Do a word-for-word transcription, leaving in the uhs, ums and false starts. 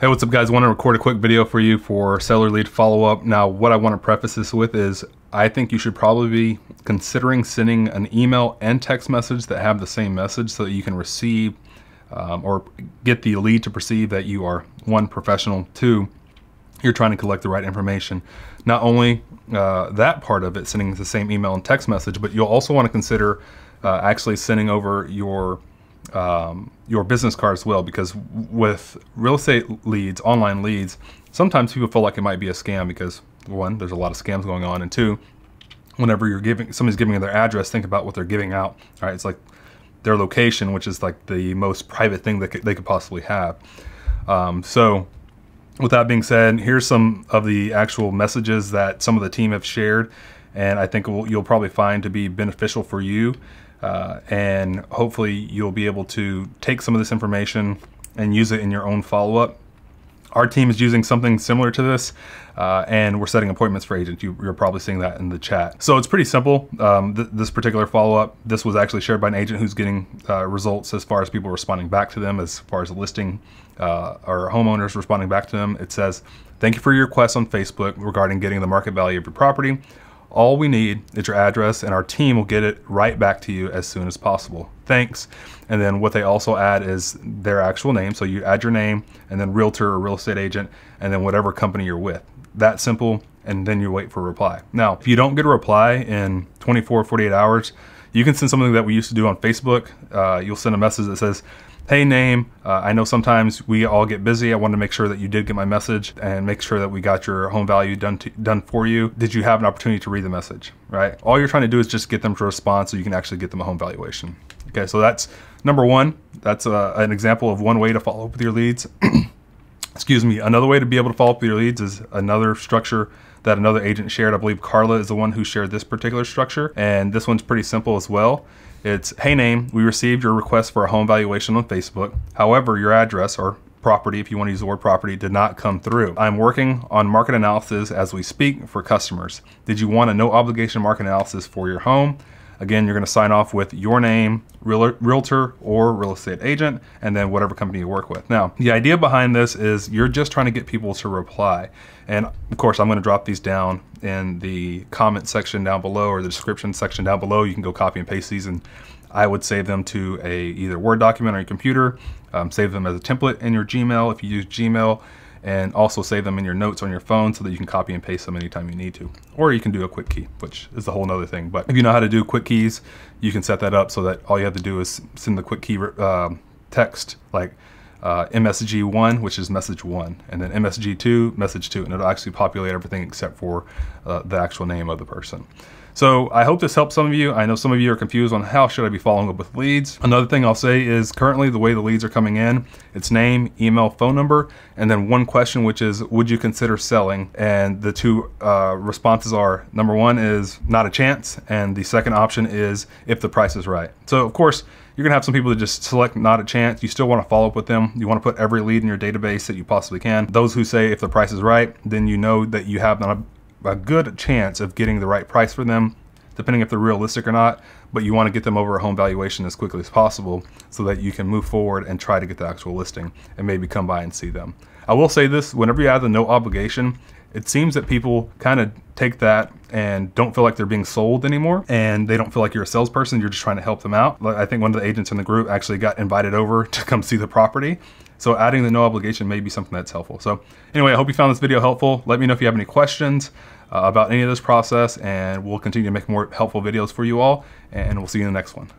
Hey, what's up guys? I want to record a quick video for you for seller lead follow-up. Now, what I want to preface this with is I think you should probably be considering sending an email and text message that have the same message so that you can receive um, or get the lead to perceive that you are, one, professional, two, you're trying to collect the right information. Not only uh, that part of it, sending the same email and text message, but you'll also want to consider uh, actually sending over your Um, your business card as well, because with real estate leads, online leads, sometimes people feel like it might be a scam because, one, there's a lot of scams going on, and two, whenever you're giving somebody's giving you their address, think about what they're giving out. All right, it's like their location, which is like the most private thing that could, they could possibly have. Um, so, with that being said, here's some of the actual messages that some of the team have shared, and I think will, you'll probably find to be beneficial for you. Uh, and hopefully you'll be able to take some of this information and use it in your own follow-up. Our team is using something similar to this, uh, and we're setting appointments for agents. You, you're probably seeing that in the chat. So it's pretty simple. Um, th this particular follow-up, this was actually shared by an agent who's getting uh, results as far as people responding back to them, as far as listing uh, or homeowners responding back to them. It says, "Thank you for your request on Facebook regarding getting the market value of your property. All we need is your address and our team will get it right back to you as soon as possible. Thanks." And then what they also add is their actual name. So you add your name and then realtor or real estate agent and then whatever company you're with. That simple, and then you wait for a reply. Now, if you don't get a reply in twenty-four, forty-eight hours, you can send something that we used to do on Facebook. Uh, you'll send a message that says, "Hey name, uh, I know sometimes we all get busy. I wanted to make sure that you did get my message and make sure that we got your home value done to, done for you. Did you have an opportunity to read the message?" Right? All you're trying to do is just get them to respond so you can actually get them a home valuation. Okay, so that's number one. That's uh, an example of one way to follow up with your leads. Excuse me. Another way to be able to follow up with your leads is another structure that another agent shared. I believe Carla is the one who shared this particular structure. And this one's pretty simple as well. It's, "Hey name, we received your request for a home valuation on Facebook. However, your address or property, if you want to use the word property, did not come through. I'm working on market analysis as we speak for customers. Did you want a no obligation market analysis for your home?" Again, you're going to sign off with your name, real, realtor or real estate agent, and then whatever company you work with. Now, the idea behind this is you're just trying to get people to reply. And of course, I'm going to drop these down in the comment section down below or the description section down below. You can go copy and paste these, and I would save them to a either Word document or your computer, um, save them as a template in your Gmail if you use Gmail, and also save them in your notes on your phone so that you can copy and paste them anytime you need to. Or you can do a quick key, which is a whole nother thing. But if you know how to do quick keys, you can set that up so that all you have to do is send the quick key uh, text, like uh, M S G one, which is message one, and then M S G two, message two, and it'll actually populate everything except for uh, the actual name of the person. So I hope this helps some of you. I know some of you are confused on how should I be following up with leads. Another thing I'll say is currently the way the leads are coming in, it's name, email, phone number, and then one question, which is, would you consider selling? And the two uh, responses are, number one is not a chance. And the second option is if the price is right. So of course, you're gonna have some people that just select not a chance. You still wanna follow up with them. You wanna put every lead in your database that you possibly can. Those who say if the price is right, then you know that you have not a a good chance of getting the right price for them, depending if they're realistic or not, but you want to get them over a home valuation as quickly as possible so that you can move forward and try to get the actual listing and maybe come by and see them. I will say this, whenever you add the no obligation, it seems that people kind of take that and don't feel like they're being sold anymore, and they don't feel like you're a salesperson, you're just trying to help them out. I think one of the agents in the group actually got invited over to come see the property. So adding the no obligation may be something that's helpful. So anyway, I hope you found this video helpful. Let me know if you have any questions uh, about any of this process, and we'll continue to make more helpful videos for you all, and we'll see you in the next one.